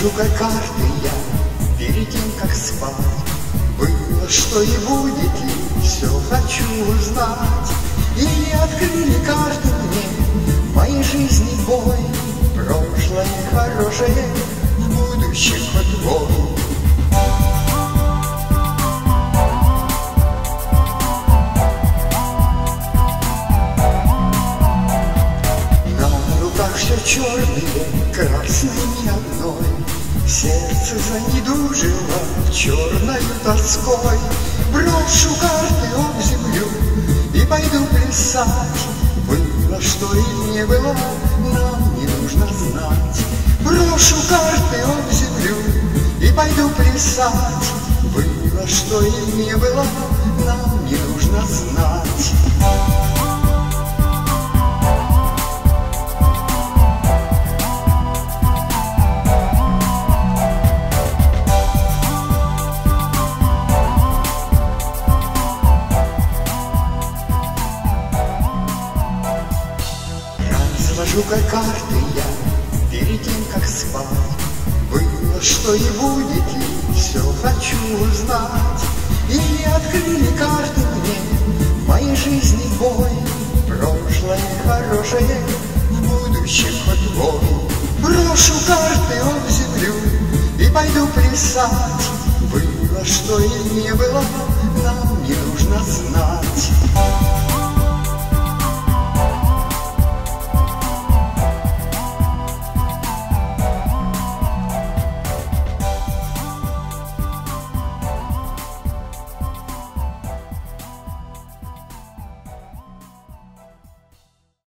Жука карты я перед тем, как спать. Было, что и будет ли, все хочу узнать. И не открыли карты мне в моей жизни бой. Прошлое хорошее, в будущем подвой. На руках все черные, красной ни одной. Сердце занедужило черною тоской. Брошу карты об землю и пойду плясать. Было, что и не было, нам не нужно знать. Брошу карты об землю и пойду плясать. Было, что и не было, нам не нужно знать. Жука карты я перед тем, как спать. Было, что и будет ли, все хочу узнать. И не открыли карты мне в моей жизни бой. Прошлое хорошее, в будущем подвой. Брошу карты об землю и пойду плясать. Было, что и не было, нам не нужно знать.